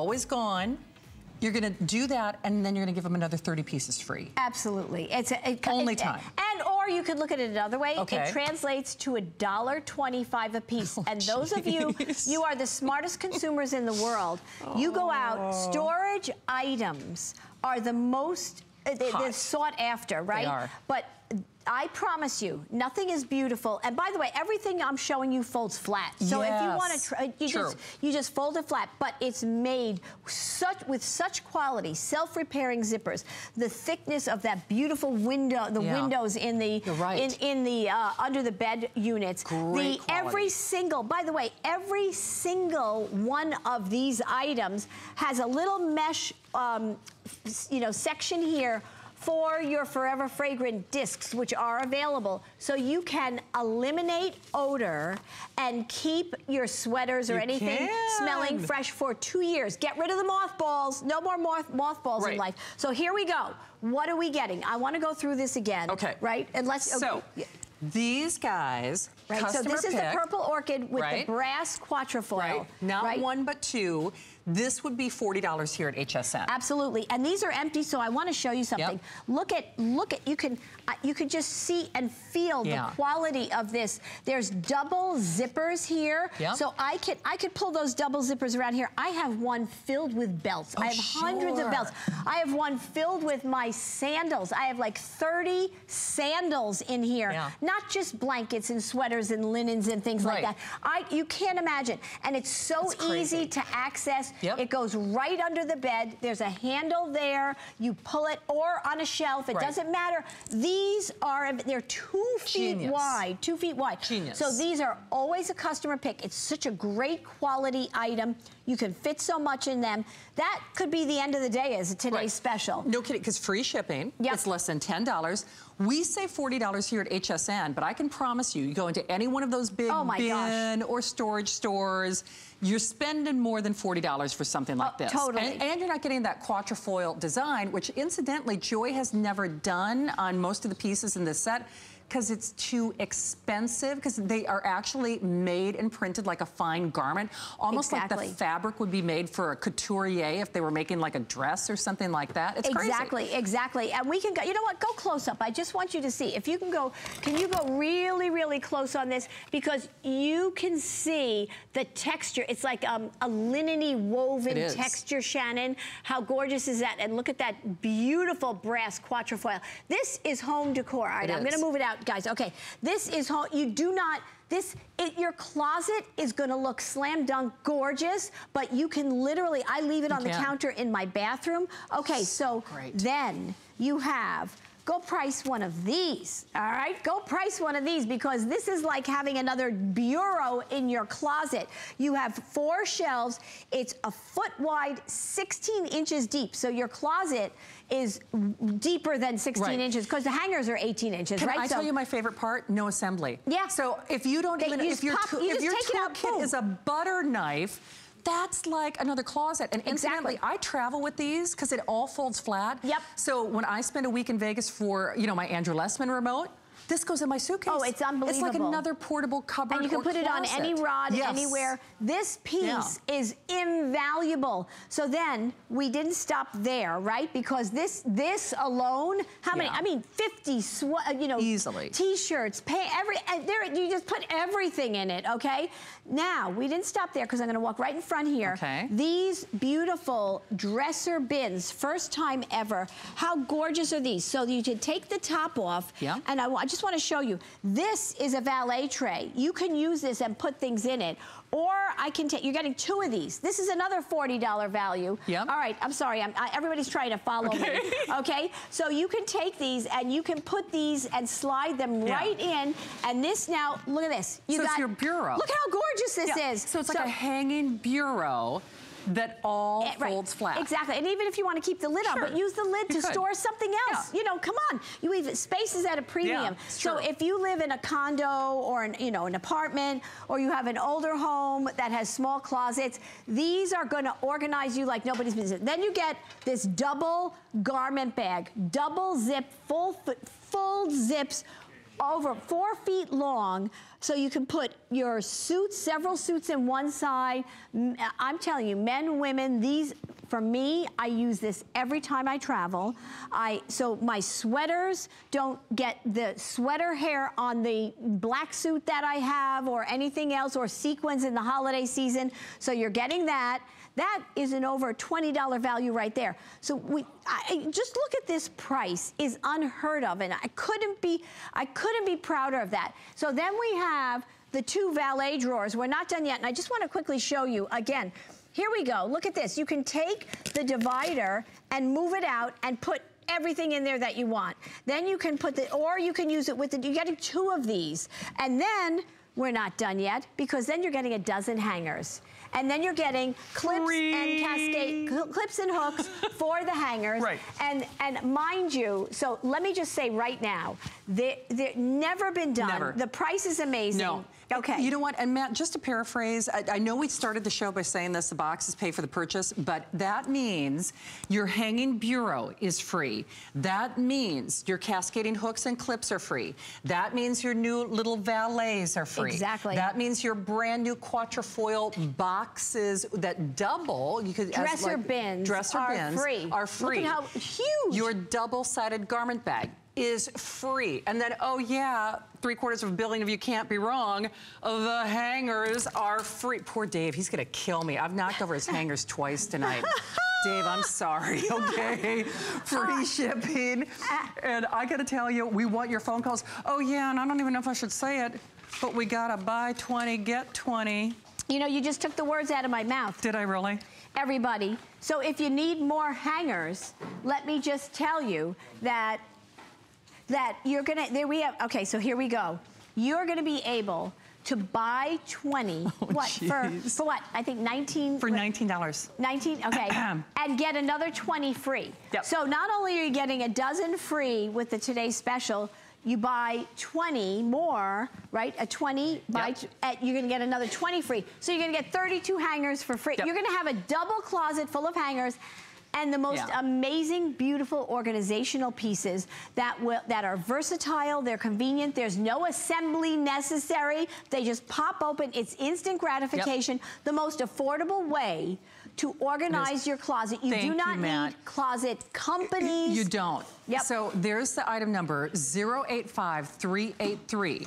always gone. You're going to do that, and then you're going to give them another 30 pieces free. Absolutely. It's only time. And or you could look at it another way. Okay. It translates to $1.25 a piece. Oh, and those of you, you are the smartest consumers in the world. Oh. You go out. Storage items are the most they're sought after, right? They are. But I promise you, nothing is beautiful. And by the way, everything I'm showing you folds flat. So if you want to, you just fold it flat. But it's made with such quality, self-repairing zippers. The thickness of that beautiful window, the windows in the in the under the bed units. Great quality. Every single, by the way, every single one of these items has a little mesh, you know, section here for your Forever Fragrant discs, which are available, so you can eliminate odor and keep your sweaters or anything smelling fresh for 2 years. Get rid of the mothballs. No more mothballs in life. So here we go. What are we getting? I want to go through this again. Okay. Right? And let's... So, these guys... Right, so this is the Purple Orchid with the brass quatrefoil. Right. Not one, but two. This would be $40 here at HSN. Absolutely. And these are empty, so I want to show you something. Yep. Look at, you can just see and feel the quality of this. There's double zippers here. Yep. So I could pull those double zippers around here. I have one filled with belts. Oh, I have hundreds of belts. I have one filled with my sandals. I have like 30 sandals in here. Yeah. Not just blankets and sweaters and linens and things like that. You can't imagine. And it's so easy to access. Yep. It goes right under the bed. There's a handle there. You pull it, or on a shelf. It doesn't matter. These are, they're 2 feet wide. 2 feet wide. Genius. So these are always a customer pick. It's such a great quality item. You can fit so much in them. That could be the end of the day as today's special. No kidding, because free shipping. Yep. It's less than $10. We say $40 here at HSN, but I can promise you, you go into any one of those big bin or storage stores, you're spending more than $40 for something like this. Totally. And you're not getting that quatrefoil design, which incidentally, Joy has never done on most of the pieces in this set, because it's too expensive, because they are actually made and printed like a fine garment, almost like the fabric would be made for a couturier if they were making like a dress or something like that. It's crazy. Exactly. And we can go, you know what, go close up. I just want you to see. If you can go, can you go really, really close on this? Because you can see the texture. It's like a linen-y woven texture, Shannon. How gorgeous is that? And look at that beautiful brass quatrefoil. This is home decor. All right, I'm gonna move it out. Guys, okay, this is how you do not... your closet is gonna look slam dunk gorgeous, but you can literally, I leave it on the counter in my bathroom. Okay, so then you have... Go price one of these, all right? Go price one of these, because this is like having another bureau in your closet. You have 4 shelves. It's a foot wide, 16 inches deep. So your closet is deeper than 16 inches, because the hangers are 18 inches, Can I tell you my favorite part? No assembly. Yeah. So if you don't if your toolkit is a butter knife, that's like another closet. And incidentally, I travel with these because it all folds flat. Yep. So when I spend a week in Vegas for, you know, my Andrew Lessman remote, this goes in my suitcase. Oh, it's unbelievable. It's like another portable cupboard. And you can put it on any rod, anywhere. This piece is invaluable. So then we didn't stop there, right? Because this alone, how many? I mean, 50, you know, easily. T-shirts, you just put everything in it, okay? Now, we didn't stop there, because I'm gonna walk right in front here. Okay. These beautiful dresser bins, first time ever. How gorgeous are these? So you can take the top off, and I just want to show you, this is a valet tray. You can use this and put things in it. Or I can take, you're getting 2 of these. This is another $40 value. Yep. All right, I'm sorry, everybody's trying to follow me, okay? So you can take these and you can put these and slide them right in. And this now, look at this. You got, it's your bureau. Look how gorgeous this is. So it's like a hanging bureau that all folds flat. Exactly, and even if you want to keep the lid on, but use the lid to store something else. You know, come on, you leave spaces at a premium. Yeah, so if you live in a condo or an apartment, or you have an older home that has small closets, these are going to organize you like nobody's business. Then you get this double garment bag, double zip, full zips. over 4 feet long, so you can put your suits, several suits in one side. I'm telling you, men, women, these, for me, I use this every time I travel. So my sweaters don't get the sweater hair on the black suit that I have or anything else, or sequins in the holiday season. So you're getting that. That is an over $20 value right there. So just look at this price, is unheard of, and I couldn't be prouder of that. So then we have the two valet drawers. We're not done yet, and I just want to quickly show you again. Here we go. Look at this. You can take the divider and move it out and put everything in there that you want. Then you can put the, or you can use it with the, you get two of these. And then we're not done yet, because then you're getting a dozen hangers. And then you're getting clips and cascade, clips and hooks for the hangers. Right. And mind you, so let me just say right now, they've never been done. Never. The price is amazing. No. Okay. You know what, and Matt, just to paraphrase, I know we started the show by saying this, the boxes pay for the purchase, but that means your hanging bureau is free. That means your cascading hooks and clips are free. That means your new little valets are free. Exactly. That means your brand new quatrefoil boxes that double, you could dresser bins are free. Look at how huge. Your double-sided garment bag is free. And then, oh yeah, 750 million of you can't be wrong, the hangers are free. Poor Dave, he's gonna kill me. I've knocked over his hangers twice tonight. Dave, I'm sorry, okay? Free shipping. And I gotta tell you, we want your phone calls. Oh yeah, and I don't even know if I should say it, but we gotta buy 20, get 20. You know, you just took the words out of my mouth. Did I really? Everybody. So if you need more hangers, let me just tell you that you're gonna, there we have, okay, so here we go. You're gonna be able to buy 20, oh, what, for what? I think 19? For $19. 19, okay, and get another 20 free. Yep. So not only are you getting a dozen free with the today's special, you buy 20 more, right? A 20, yep. You're gonna get another 20 free. So you're gonna get 32 hangers for free. Yep. You're gonna have a double closet full of hangers, and the most amazing, beautiful organizational pieces that are versatile, they're convenient, there's no assembly necessary, they just pop open, it's instant gratification, the most affordable way to organize your closet. You do not need closet companies. You don't. Yep. So there's the item number, 085383.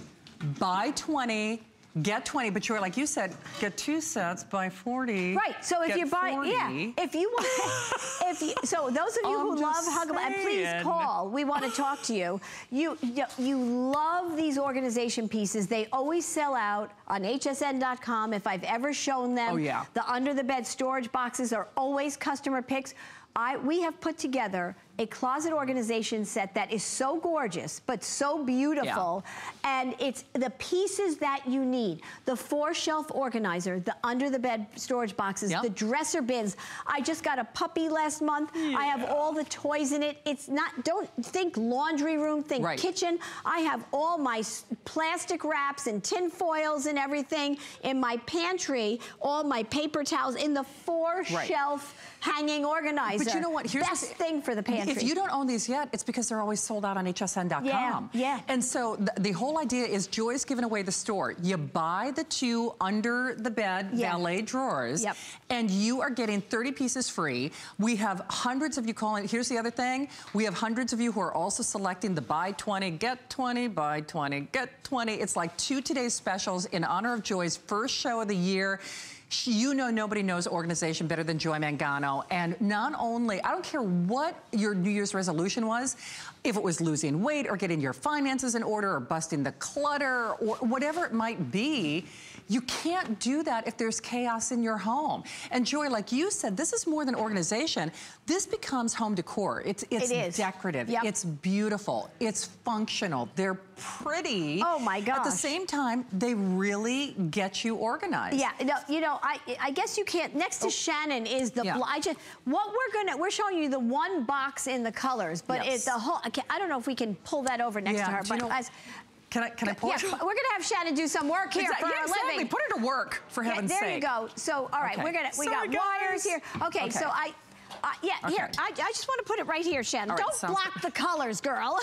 Buy 20. Get 20, but you're like you said, get 2 sets, buy 40. Right. So if you're buying, if you want, so those of you who love Huggable, and please call. We want to talk to you. You love these organization pieces. They always sell out on HSN.com. If I've ever shown them, the under the bed storage boxes are always customer picks. We have put together a closet organization set that is so gorgeous, but so beautiful. Yeah. And it's the pieces that you need. The 4-shelf organizer, the under the bed storage boxes, the dresser bins. I just got a puppy last month. Yeah. I have all the toys in it. It's not, don't think laundry room, think kitchen. I have all my plastic wraps and tin foils and everything in my pantry, all my paper towels in the 4-shelf hanging organizer. But you know what? Here's best thing for the pantry. If you don't own these yet, it's because they're always sold out on HSN.com. Yeah. And so the whole idea is Joy's giving away the store. You buy the 2 under the bed valet drawers, and you are getting 30 pieces free. We have hundreds of you calling. Here's the other thing. We have hundreds of you who are also selecting the buy 20, get 20, buy 20, get 20. It's like 2 today's specials in honor of Joy's first show of the year. You know, nobody knows organization better than Joy Mangano. And not only, I don't care what your New Year's resolution was, if it was losing weight or getting your finances in order or busting the clutter or whatever it might be, you can't do that if there's chaos in your home. And Joy, like you said, this is more than organization. This becomes home decor. It is decorative. Yep. It's beautiful. It's functional. They're pretty. Oh my gosh. At the same time, they really get you organized. Yeah. No, you know, I guess you can't. Next to Shannon is the. We're showing you the one box in the colors, but it's the whole. I don't know if we can pull that over next to her, but. Can I pull it? Yeah, we're gonna have Shannon do some work here for our living. Put her to work, for heaven's sake. There you go. So, all right, we got wires here. Okay, so here, I just want to put it right here, Shannon. Don't block the colors, girl.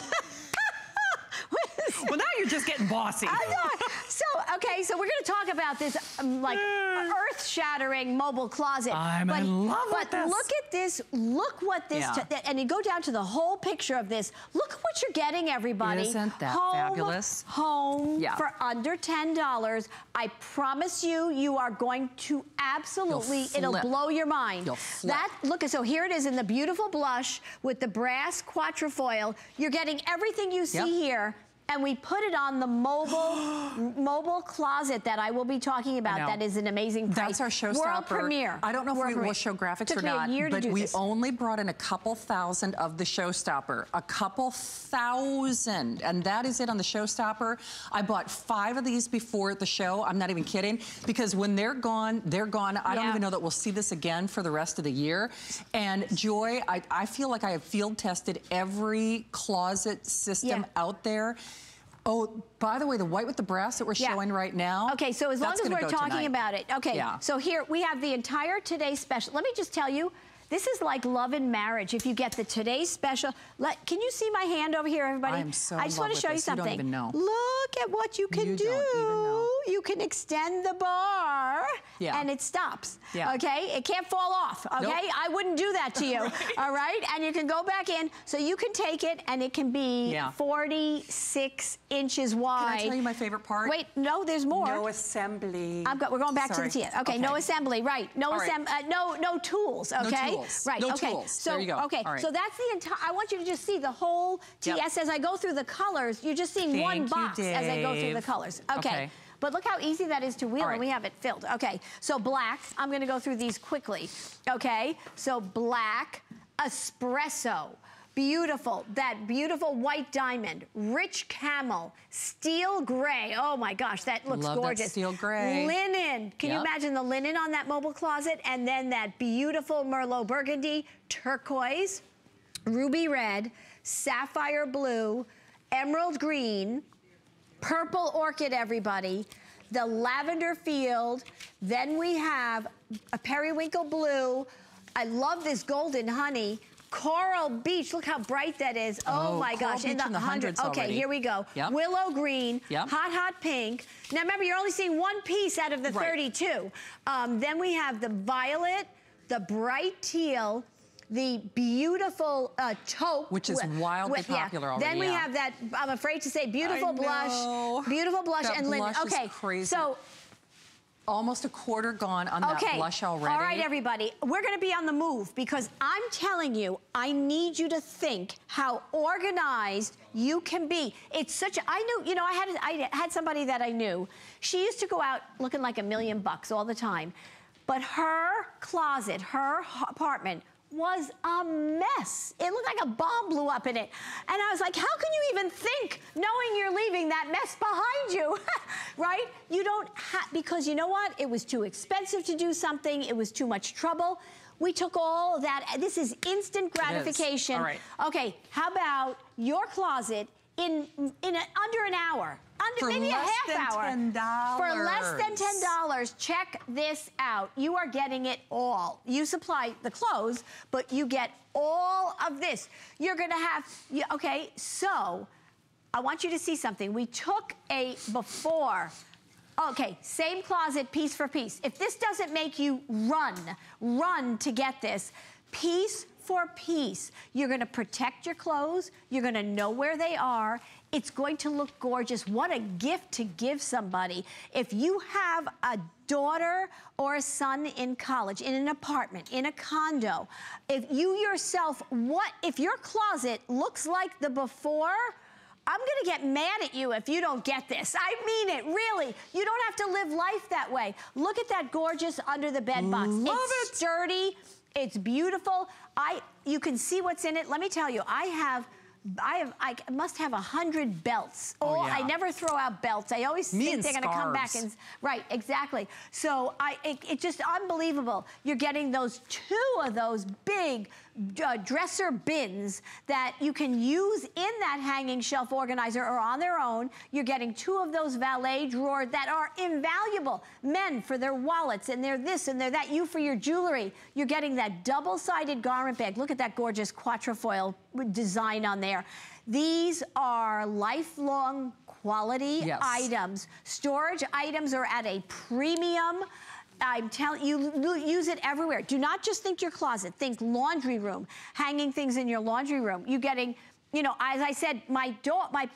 Yes. Well, now you're just getting bossy. I'm not. So, okay, so we're going to talk about this, like, earth-shattering mobile closet. I'm in love with this. But look at this. Look what this, and you go down to the whole picture of this. Look at what you're getting, everybody. Isn't that fabulous? Home for under $10. I promise you, you are going to absolutely, it'll blow your mind. You'll flip. That, look, so here it is in the beautiful blush with the brass quatrefoil. You're getting everything you see here. And we put it on the mobile closet that I will be talking about. That is an amazing price. That's our showstopper. World premiere. I don't know if we will show graphics or not, but we only brought in a couple thousand of the showstopper. A couple thousand. And that is it on the showstopper. I bought 5 of these before the show. I'm not even kidding. Because when they're gone, they're gone. I don't even know that we'll see this again for the rest of the year. And Joy, I feel like I have field tested every closet system out there. Oh, by the way, the white with the brass that we're showing right now. Okay, so as long as we're talking about it. Okay, so here we have the entire Today Special. Let me just tell you, this is like love and marriage. If you get the Today Special, can you see my hand over here, everybody? I'm so in love with this. I just want to show you something. You don't even know. Look at what you can do. You don't even know. You can extend the bar and it stops, okay? It can't fall off, okay? Nope. I wouldn't do that to you, all right? And you can go back in, so you can take it and it can be 46 inches wide. Can I tell you my favorite part? Wait, no, there's more. No assembly. We're going back to the tea. Okay, no assembly, right. No tools, okay? No tools. Right, no tools. So, there you go. Okay, so that's the entire, I want you to just see the whole TS as I go through the colors. You're just seeing one box as I go through the colors, okay. But look how easy that is to wheel, and we have it filled. Okay, so black, I'm gonna go through these quickly. Okay, so black, espresso, beautiful, that beautiful white diamond, rich camel, steel gray, oh my gosh, that looks gorgeous. That steel gray. Linen, can you imagine the linen on that mobile closet? And then that beautiful Merlot burgundy, turquoise, ruby red, sapphire blue, emerald green, purple orchid, everybody, the lavender field, then we have a periwinkle blue, I love this golden honey, coral beach, look how bright that is, oh my gosh, in the hundreds already. Okay, here we go, willow green, hot pink, now remember you're only seeing one piece out of the 32, then we have the violet, the bright teal, the beautiful taupe. Which is wildly popular already. Then we have that, I'm afraid to say, beautiful blush. Beautiful blush and linen. Okay, crazy. So almost a quarter gone on that blush already. All right, everybody. We're going to be on the move because I'm telling you, I need you to think how organized you can be. It's such a, I had somebody that I knew. She used to go out looking like $1,000,000 all the time. But her closet, her apartment, was a mess. It looked like a bomb blew up in it. And I was like, how can you even think knowing you're leaving that mess behind you, right? You don't have, because you know what? It was too expensive to do something. It was too much trouble. We took all of that. This is instant gratification. It is. All right. Okay, how about your closet in under an hour? Maybe a half hour. For less than $10, check this out. You are getting it all. You supply the clothes, but you get all of this. You're gonna have, okay, so I want you to see something. We took a before. Okay, same closet, piece for piece. If this doesn't make you run to get this, piece for piece, you're gonna protect your clothes, you're gonna know where they are, it's going to look gorgeous. What a gift to give somebody. If you have a daughter or a son in college, in an apartment, in a condo, if you yourself, if your closet looks like the before, I'm gonna get mad at you if you don't get this. I mean it, really. You don't have to live life that way. Look at that gorgeous under the bed box. It's sturdy, it's beautiful. You can see what's in it. Let me tell you, I must have 100 belts. I never throw out belts. I always think they're going to come back and right, exactly. So it's just unbelievable. You're getting those 2 of those big dresser bins that you can use in that hanging shelf organizer or on their own. You're getting 2 of those valet drawers that are invaluable. Men for their wallets and their this and their that. You for your jewelry. You're getting that double-sided garment bag. Look at that gorgeous quatrefoil design on there. there. These are lifelong quality items. Storage items are at a premium. I'm telling you, use it everywhere. Do not just think your closet, think laundry room, hanging things in your laundry room. You're getting, you know, as I said, my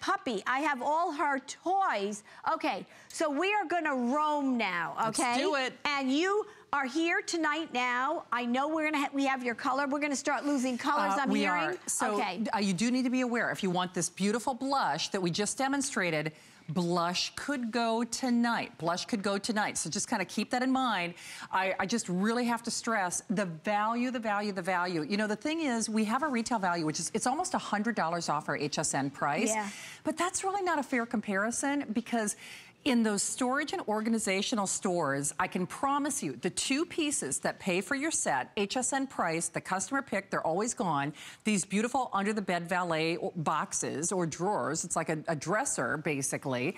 puppy, I have all her toys. Okay, so we are gonna roam now, okay? Let's do it. And you are here tonight now. I know we're gonna we have your color. We're gonna start losing colors, I'm hearing. Are. So you do need to be aware, if you want this beautiful blush that we just demonstrated, blush could go tonight. Blush could go tonight. So just kind of keep that in mind. I just really have to stress the value, the value, the value. You know, the thing is, we have a retail value, which is, it's almost $100 off our HSN price. Yeah. But that's really not a fair comparison, because in those storage and organizational stores, I can promise you, the two pieces that pay for your set, HSN price, the customer pick, they're always gone. These beautiful under the bed valet boxes or drawers, it's like a dresser basically.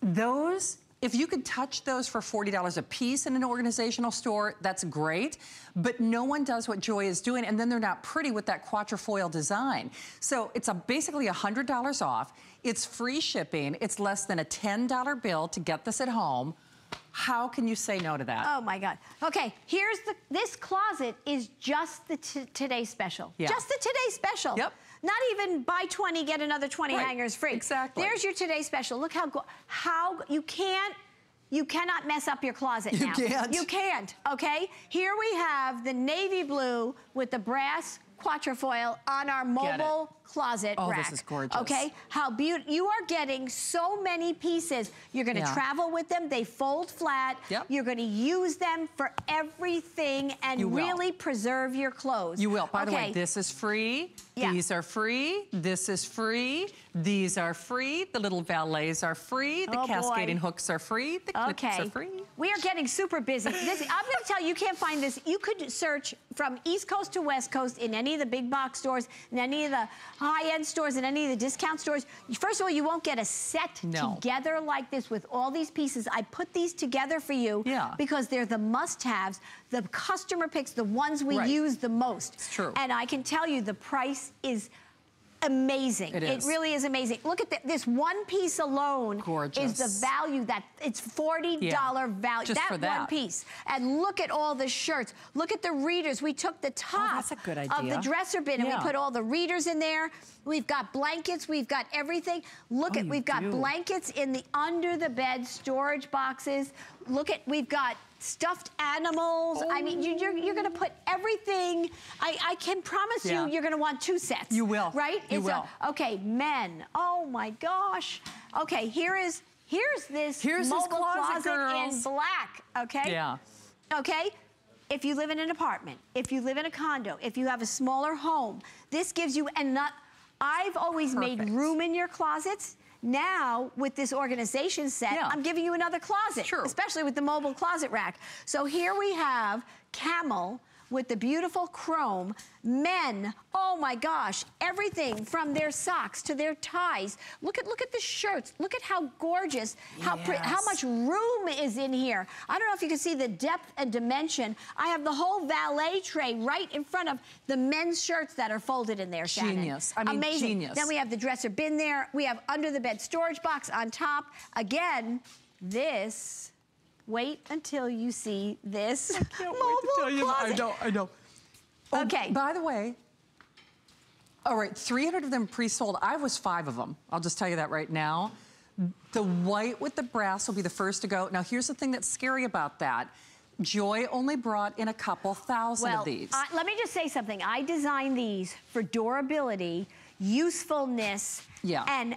Those, if you could touch those for $40 a piece in an organizational store, that's great, but no one does what Joy is doing, and then they're not pretty with that quatrefoil design. So it's basically $100 off. It's free shipping. It's less than a $10 bill to get this at home. How can you say no to that? Oh my God. Okay, here's this closet is just the today special. Yeah. Just the today special. Yep. Not even buy 20, get another 20 hangers free. Exactly. There's your today special. Look how you cannot mess up your closet now. You can't. You can't, okay? Here we have the navy blue with the brass quatrefoil on our mobile closet rack. Oh, this is gorgeous. Okay, how beautiful. You are getting so many pieces. You're gonna travel with them, they fold flat. Yep. You're gonna use them for everything and really preserve your clothes. You will. By the way, this is free. Yeah. These are free. This is free. These are free. The little valets are free. The cascading hooks are free. The clips are free. We are getting super busy. I'm gonna tell you, you can't find this. You could search from East Coast to West Coast in any of the big box stores, in any of the high-end stores, in any of the discount stores. First of all, you won't get a set together like this with all these pieces. I put these together for you because they're the must-haves. The customer picks the ones we use the most. It's true. And I can tell you the price is amazing. It is. It really is amazing. Look at this one piece alone. Gorgeous. Is the value that it's $40 value. Just for that one piece. And look at all the shirts. Look at the readers. We took the top of the dresser bin and we put all the readers in there. We've got blankets. We've got everything. Look at we've got blankets in the under the bed storage boxes. Look at we've got stuffed animals. Oh. I mean, you're gonna put everything. I can promise you, you're gonna want two sets. You will. Right? You will. Okay, men. Oh my gosh. Okay, here's this mobile closet in black. Okay. Yeah. Okay. If you live in an apartment, if you live in a condo, if you have a smaller home, this gives you I've always made room in your closets. Now, with this organization set, I'm giving you another closet, especially with the mobile closet rack. So here we have camel with the beautiful chrome, men, oh my gosh, everything from their socks to their ties. Look at the shirts, look at how gorgeous, how much room is in here. I don't know if you can see the depth and dimension. I have the whole valet tray right in front of the men's shirts that are folded in there, Shannon. Genius, I mean, amazing. Genius. Then we have the dresser bin there, we have under the bed storage box on top. Again, this, wait until you see this mobile closet. I know. Oh, okay. By the way, all right, 300 of them pre-sold. I was 5 of them. I'll just tell you that right now. The white with the brass will be the first to go. Now, here's the thing that's scary about that. Joy only brought in a couple thousand of these. Let me just say something. I designed these for durability, usefulness, and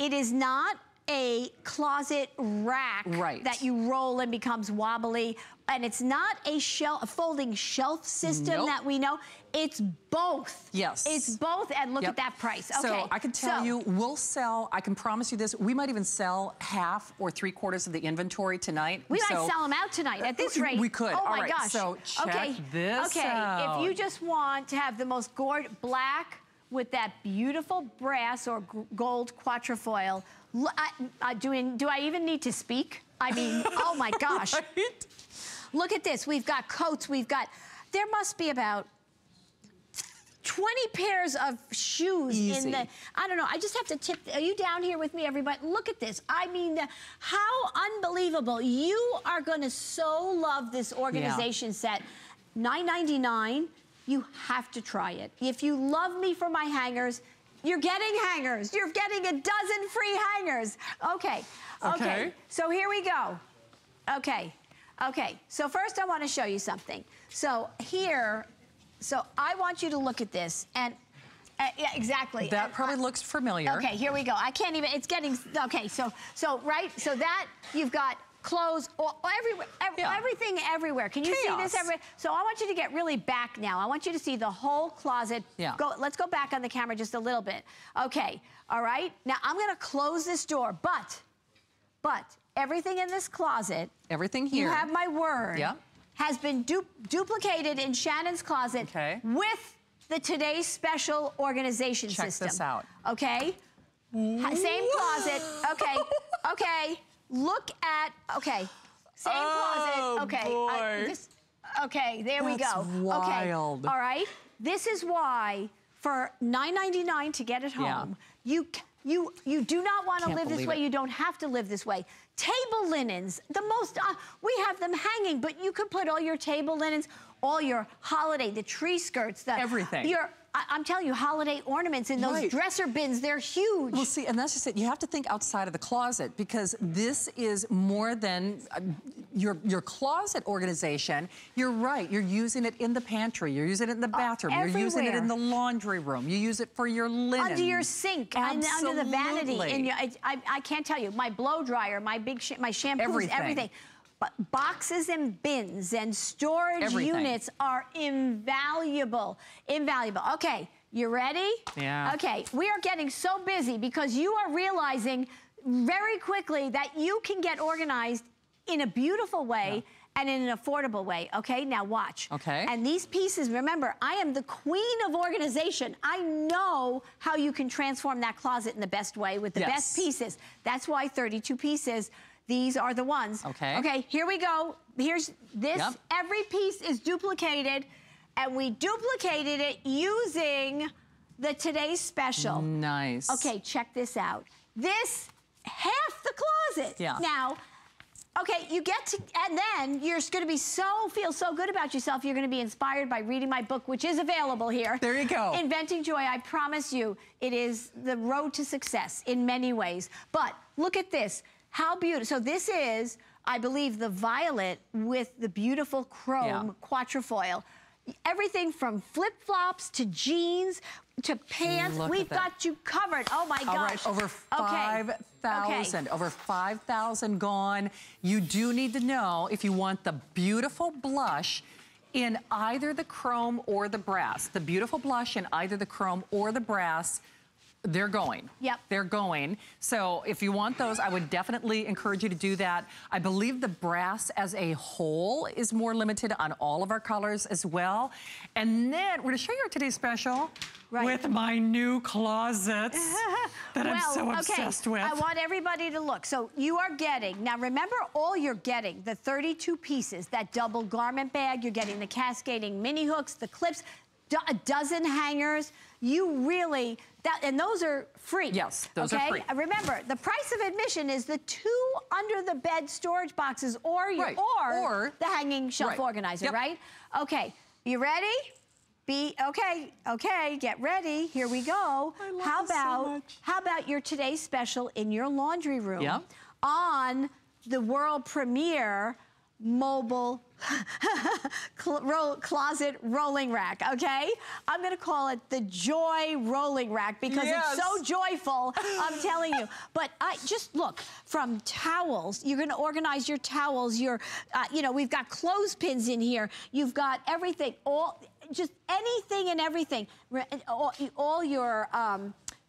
it is not a closet rack that you roll and becomes wobbly, and it's not a folding shelf system that we know. It's both. Yes. It's both, and look at that price. Okay. So I can tell you, we'll sell, I can promise you this, we might even sell half or 3/4 of the inventory tonight. We might sell them out tonight at this rate. We could. Oh my gosh. So check this out. Okay, if you just want to have the most gorgeous black with that beautiful brass or gold quatrefoil, do I even need to speak? I mean, oh my gosh. Right? Look at this, we've got coats, there must be about 20 pairs of shoes easy. In the, I don't know, I just have to tip, are you down here with me, everybody? Look at this. I mean, how unbelievable. You are going to so love this organization set. $9.99, you have to try it. If you love me for my hangers, you're getting hangers. You're getting a dozen free hangers. Okay. Okay. So here we go. Okay. Okay. So first I want to show you something. So here, so I want you to look at this and yeah, exactly. That probably looks familiar. Okay, here we go. I can't even, it's getting, okay, so right, so that, you've got clothes, everything everywhere. Can you see this everywhere? So I want you to get really back now. I want you to see the whole closet. Yeah. Go, let's go back on the camera just a little bit. Okay, all right. Now I'm gonna close this door, but everything in this closet. Everything here. You have my word. Yeah. Has been duplicated in Shannon's closet with the Today's Special organization system. Check this out. Okay, same closet, okay, okay, look at, okay, same closet, okay. Boy. Okay, there That's we go. Wild. Okay, all right, this is why for $9.99 to get it home, you do not want to live this way, you don't have to live this way. Table linens, the most, we have them hanging, but you could put all your table linens, all your holiday, the tree skirts, the everything. I'm telling you, holiday ornaments in those dresser bins, they're huge. Well, see, and that's just it. You have to think outside of the closet because this is more than your closet organization. You're right. You're using it in the pantry. You're using it in the bathroom. You're using it in the laundry room. You use it for your linen. Under your sink. Absolutely. Under the vanity. And I can't tell you. My blow dryer, my big my shampoos, everything. But boxes and bins and storage units are invaluable, invaluable. Okay, you ready? Yeah. Okay, we are getting so busy because you are realizing very quickly that you can get organized in a beautiful way and in an affordable way, okay? Now watch. Okay. And these pieces, remember, I am the queen of organization. I know how you can transform that closet in the best way with the best pieces. That's why 32 pieces. These are the ones. Okay. Okay, here we go. Here's this. Yep. Every piece is duplicated, and we duplicated it using the Today's Special. Nice. Okay, check this out. This, half the closet. Yeah. Now, okay, you get to, and then you're going to be feel so good about yourself, you're going to be inspired by reading my book, which is available here. There you go. Inventing Joy, I promise you, it is the road to success in many ways. But look at this. How beautiful. So this is, I believe, the violet with the beautiful chrome quatrefoil. Everything from flip-flops to jeans to pants. We've got you covered. Oh, my gosh. All right, over 5,000. Okay. Over 5,000 gone. You do need to know if you want the beautiful blush in either the chrome or the brass. The beautiful blush in either the chrome or the brass. They're going. Yep. They're going. So if you want those, I would definitely encourage you to do that. I believe the brass as a whole is more limited on all of our colors as well. And then we're going to show you our Today's Special with my new closets that I'm so obsessed with. I want everybody to look. So you are getting, now remember all you're getting, the 32 pieces, that double garment bag, you're getting the cascading mini hooks, the clips, a dozen hangers. You really, and those are free. Yes, those are free. Remember, the price of admission is the 2 under-the-bed storage boxes or your, or the hanging shelf organizer, right? Okay, you ready? Okay, get ready. Here we go. I love how about your Today's Special in your laundry room on the world premiere mobile closet rolling rack, okay? I'm gonna call it the Joy Rolling Rack because it's so joyful, I'm telling you. But I just look, from towels, you're gonna organize your towels, your, you know, we've got clothespins in here, you've got everything, just anything and everything. All your,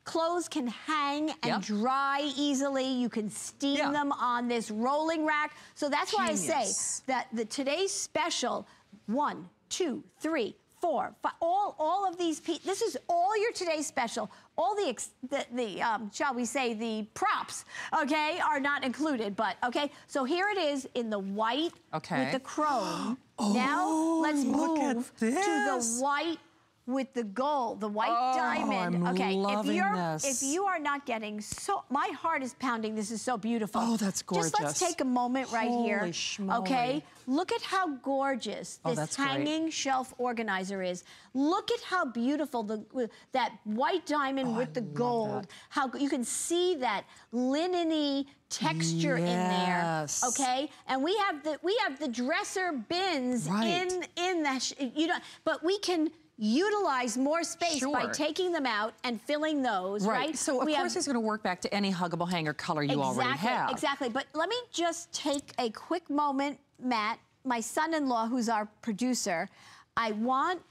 clothes can hang and dry easily. You can steam them on this rolling rack. So that's why I say that the Today's Special, 1, 2, 3, 4, 5, all of these pieces, this is all your Today's Special. All the shall we say, the props, okay, are not included, but, okay. So here it is in the white with the chrome. Now let's move to the white with the gold, the white diamond. I'm loving this. If you are not getting so, my heart is pounding. This is so beautiful. Oh, that's gorgeous. Just let's take a moment right here. Schmoly. Okay, look at how gorgeous this hanging shelf organizer is. Look at how beautiful the that white diamond with the gold. How you can see that linen-y texture in there, okay? And we have the dresser bins in that. You know, but we can utilize more space by taking them out and filling those, right? So of course it's going to work back to any huggable hanger color you already have. Exactly, but let me just take a quick moment, Matt, my son-in-law who's our producer. I want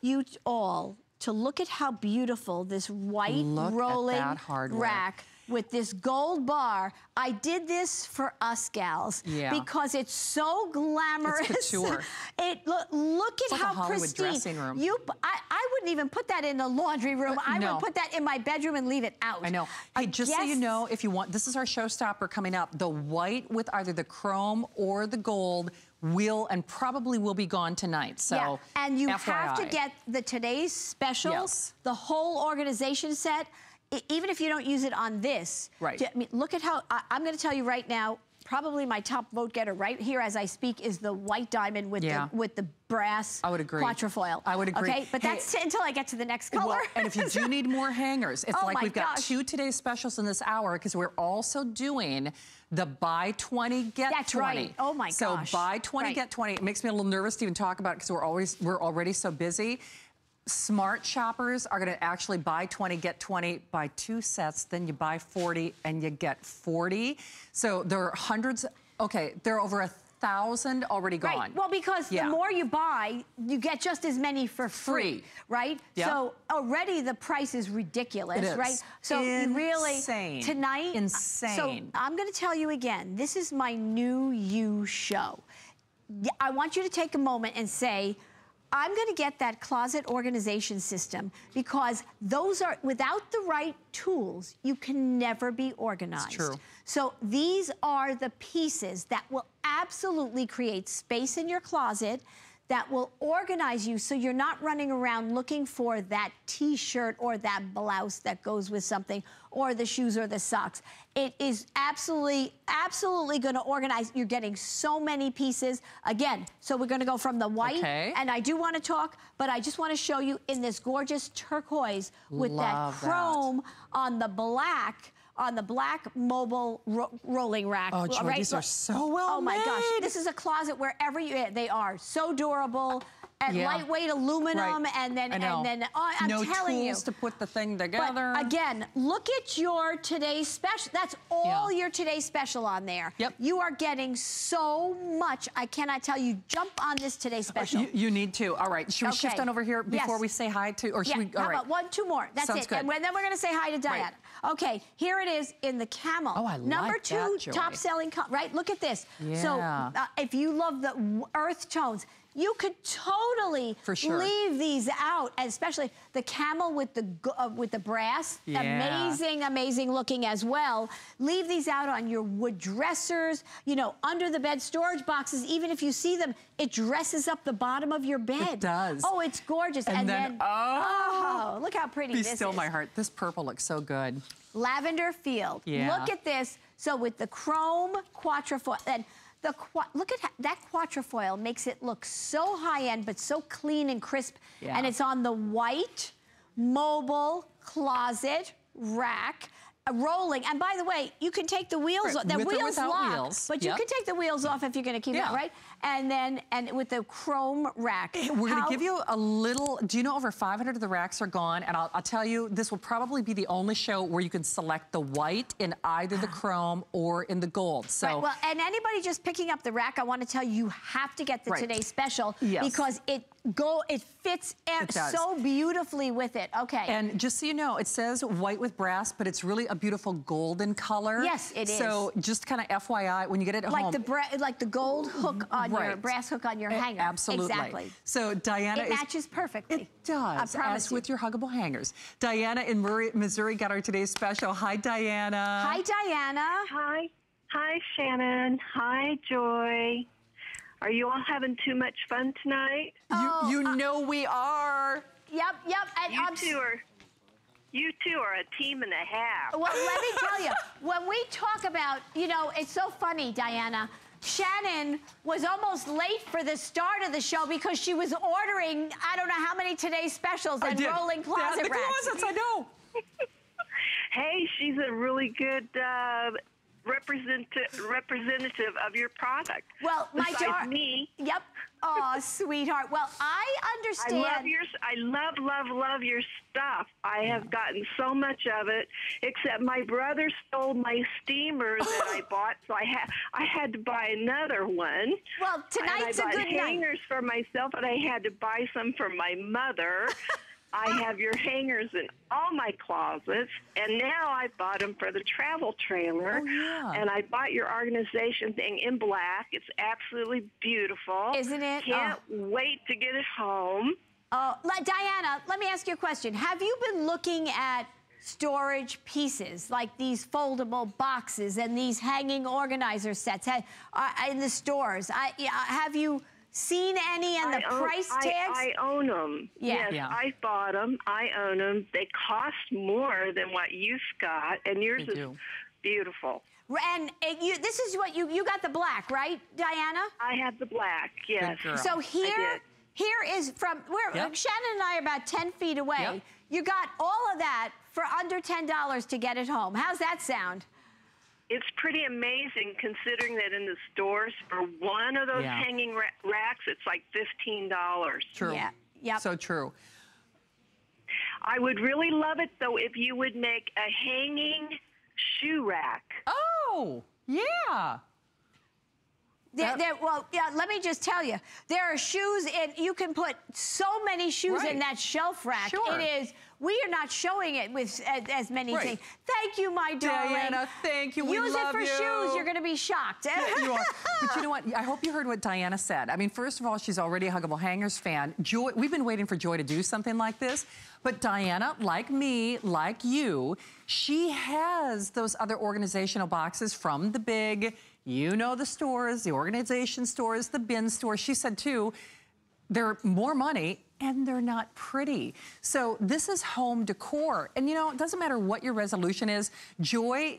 you all to look at how beautiful this white rolling rack with this gold bar. I did this for us gals because it's so glamorous. It's couture. Look at how like a pristine. Dressing room. I wouldn't even put that in the laundry room. I would put that in my bedroom and leave it out. I know. Hey, just so you know, if you want, this is our showstopper coming up. The white with either the chrome or the gold will probably be gone tonight. So and you have to get the today's special, the whole organization set. Even if you don't use it on this, I mean, look at how, I'm going to tell you right now, probably my top vote getter right here as I speak is the white diamond with the brass quatrefoil. I would agree. Okay, but that's until I get to the next color. Well, and if you do need more hangers, it's like we've got two today's specials in this hour because we're also doing the buy 20 get 20. That's right. Oh my gosh. So buy 20 get 20. It makes me a little nervous to even talk about it because we're already so busy. Smart shoppers are going to actually buy 20, get 20, buy 2 sets, then you buy 40 and you get 40. So there are hundreds, there are over 1,000 already gone. Right, well, because the more you buy, you get just as many for free, right? Yep. So already the price is ridiculous, right? So really, tonight, so I'm going to tell you again, this is my new you show. I want you to take a moment and say, I'm going to get that closet organization system because those are, without the right tools, you can never be organized. It's true. So these are the pieces that will absolutely create space in your closet that will organize you so you're not running around looking for that t-shirt or that blouse that goes with something or the shoes or the socks. It is absolutely, absolutely going to organize. You're getting so many pieces. Again, so we're going to go from the white, and I do want to talk, but I just want to show you in this gorgeous turquoise with that chrome on the black, mobile rolling rack. Oh, Joy, these are so well made. Oh my gosh, this is a closet wherever you, they are so durable and lightweight aluminum, and then I'm telling you, no tools to put the thing together. But again, look at your today's special. That's all your today's special on there. Yep. You are getting so much. I cannot tell you. Jump on this today's special. You need to. All right. Should we shift on over here before we say hi to? Or should we? All right. How about one, two more? That's it. Sounds good. And then we're going to say hi to Diana. Right. Okay, here it is in the camel. Oh, I like that, Joy. Number 2 top-selling, right? Look at this. Yeah. So if you love the earth tones, you could totally leave these out, especially the camel with the brass. Amazing, amazing looking as well. Leave these out on your wood dressers, you know, under the bed storage boxes. Even if you see them, it dresses up the bottom of your bed. It does. Oh, it's gorgeous. And then oh, look how pretty this is. Be still my heart. This purple looks so good. Lavender field. Yeah. Look at this. So with the chrome quatrefoil. Look at that quatrefoil makes it look so high-end, but so clean and crisp. Yeah. And it's on the white mobile closet rack, rolling. And by the way, you can take the wheels off. The wheels lock, but you can take the wheels off if you're going to keep it, right? And then with the chrome rack. We're going to give you a little, do you know over 500 of the racks are gone? And I'll tell you, this will probably be the only show where you can select the white in either the chrome or in the gold. So well, and anybody just picking up the rack, I want to tell you, you have to get the today's special because it fits so beautifully with it. Okay. And just so you know, it says white with brass, but it's really a beautiful golden color. Yes, it is. So just kind of FYI, when you get it at home, like the gold hook on your brass hook on your hanger. Absolutely. Exactly. So Diana, it matches perfectly. It does. I promise. As with your huggable hangers. Diana in Missouri got our today's special. Hi, Diana. Hi, Diana. Hi. Hi, Shannon. Hi, Joy. Are you all having too much fun tonight? You know we are. Yeah, Yep. And you two are a team and a half. Well, let me tell you, when we talk about, you know, it's so funny, Diana. Shannon was almost late for the start of the show because she was ordering, I don't know how many today's specials and rolling closet racks. Closets, I know. Hey, she's a really good representative of your product. Well, besides my daughter, me. Yep. Oh, sweetheart. Well, I understand. I love your, I love your stuff. I have gotten so much of it, except my brother stole my steamer that I bought, so I had to buy another one. Well, tonight's a good night. I bought hangers for myself, and I had to buy some for my mother. I have your hangers in all my closets, and now I bought them for the travel trailer. Oh, yeah. And I bought your organization thing in black. It's absolutely beautiful. Isn't it? Can't wait to get it home. Oh, Diana, let me ask you a question. Have you been looking at storage pieces like these foldable boxes and these hanging organizer sets in the stores? Have you seen any on the price tags? I own them. Yeah. Yes, yeah. I bought them. I own them. They cost more than what you've got, and yours is beautiful. And this is what you got the black, right, Diana? I have the black. Yes. So here is from where Shannon and I are about 10 feet away. Yep. You got all of that for under $10 to get it home. How's that sound? It's pretty amazing considering that in the stores for one of those hanging racks, it's like $15. True. Yeah. Yep. So true. I would really love it, though, if you would make a hanging shoe rack. Oh, yeah. Well, yeah, let me just tell you, there are shoes, and you can put so many shoes in that shelf rack. Sure. It is. We are not showing it with as many things. Thank you, my darling. Diana, thank you. We love you. Use it for shoes. You're going to be shocked. Yeah, you are. But you know what? I hope you heard what Diana said. I mean, first of all, she's already a Huggable Hangers fan. Joy, we've been waiting for Joy to do something like this. But Diana, like me, like you, she has those other organizational boxes from the big, you know, the stores, the organization stores, the bin stores. She said, too, they're more money, and they're not pretty. So this is home decor. And you know, it doesn't matter what your resolution is. Joy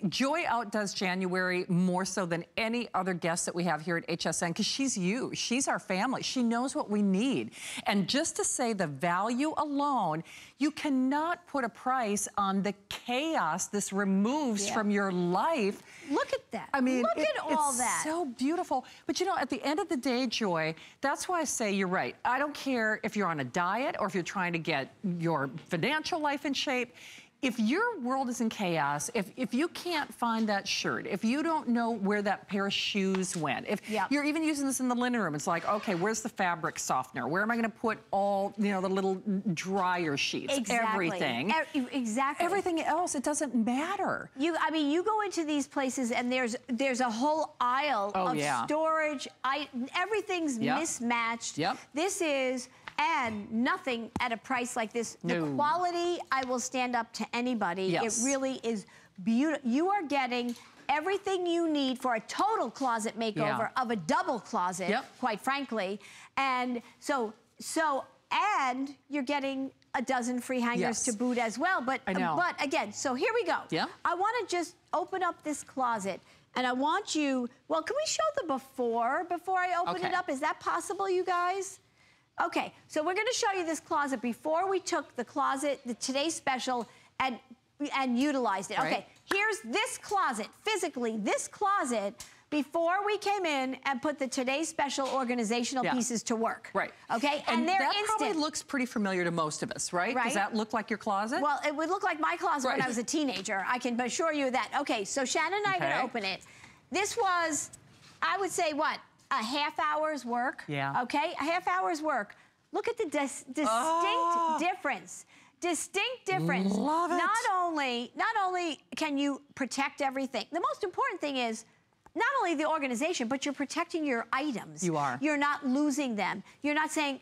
outdoes January more so than any other guest that we have here at HSN, because she's you, she's our family. She knows what we need. And just to say the value alone, you cannot put a price on the chaos this removes from your life. Look at that. I mean, look at all that. It's so beautiful. But you know, at the end of the day, Joy, that's why I say you're right. I don't care if you're on a diet or if you're trying to get your financial life in shape. If your world is in chaos, if you can't find that shirt, if you don't know where that pair of shoes went, if you're even using this in the linen room, it's like, okay, where's the fabric softener? Where am I going to put all, you know, the little dryer sheets? Exactly. Everything. Exactly. Everything else, it doesn't matter. I mean, you go into these places and there's a whole aisle of storage. Everything's mismatched. Yep. This is. And nothing at a price like this. No. The quality, I will stand up to anybody. Yes. It really is beautiful. You are getting everything you need for a total closet makeover of a double closet, quite frankly. And and you're getting a dozen free hangers to boot as well. But I know. But again, so here we go. Yeah. I want to just open up this closet. And I want you, well, can we show the before I open it up? Is that possible, you guys? Okay, so we're going to show you this closet before we took the closet, the today's special, and utilized it. Right. Okay, here's this closet, physically, this closet, before we came in and put the today's special organizational pieces to work. Right. Okay, and they're that instant. Probably looks pretty familiar to most of us, right? Does that look like your closet? Well, it would look like my closet when I was a teenager. I can assure you that. Okay, so Shannon and I are going to open it. This was, I would say, what? A half hour's work, okay? A half hour's work. Look at the distinct difference. Distinct difference. Love it. Not only can you protect everything, the most important thing is not only the organization, but you're protecting your items. You are. You're not losing them. You're not saying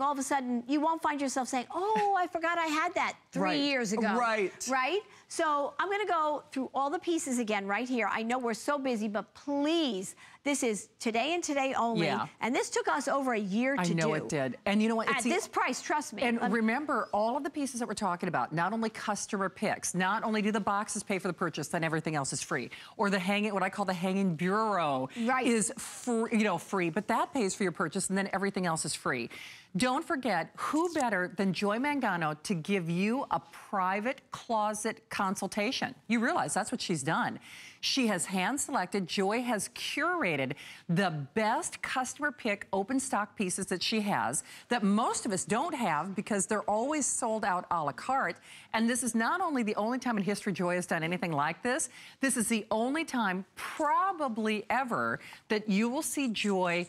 all of a sudden, you won't find yourself saying, oh, I forgot I had that three years ago. Right. Right? So I'm going to go through all the pieces again right here. I know we're so busy, but please This is today and today only. Yeah. And this took us over a year to do. I know it did. And you know what? At this price, trust me. And remember, all of the pieces that we're talking about, not only customer picks, not only do the boxes pay for the purchase, then everything else is free. Or the hanging, what I call the hanging bureau, right, is free, you know, free, but that pays for your purchase, and then everything else is free. Don't forget, who better than Joy Mangano to give you a private closet consultation? You realize that's what she's done. She has hand-selected, Joy has curated the best customer pick open stock pieces that she has that most of us don't have because they're always sold out a la carte. And this is not only the only time in history Joy has done anything like this, this is the only time probably ever that you will see Joy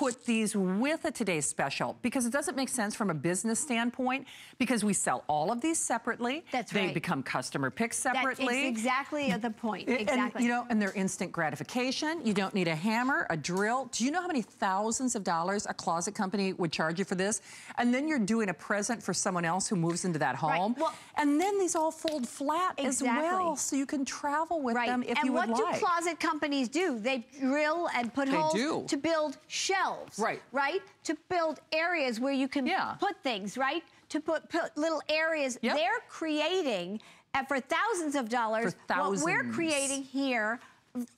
put these with a today's special, because it doesn't make sense from a business standpoint, because we sell all of these separately. That's right. They become customer picks separately. That's exactly the point. Exactly. And, you know, and they're instant gratification. You don't need a hammer, a drill. Do you know how many thousands of dollars a closet company would charge you for this? And then you're doing a present for someone else who moves into that home. Right. Well, and then these all fold flat as well, so you can travel with them if you would like. And what do closet companies do? They drill and put holes to build shelves. Right? To build areas where you can put things, right? To put little areas. Yep. They're creating, for thousands of dollars, what we're creating here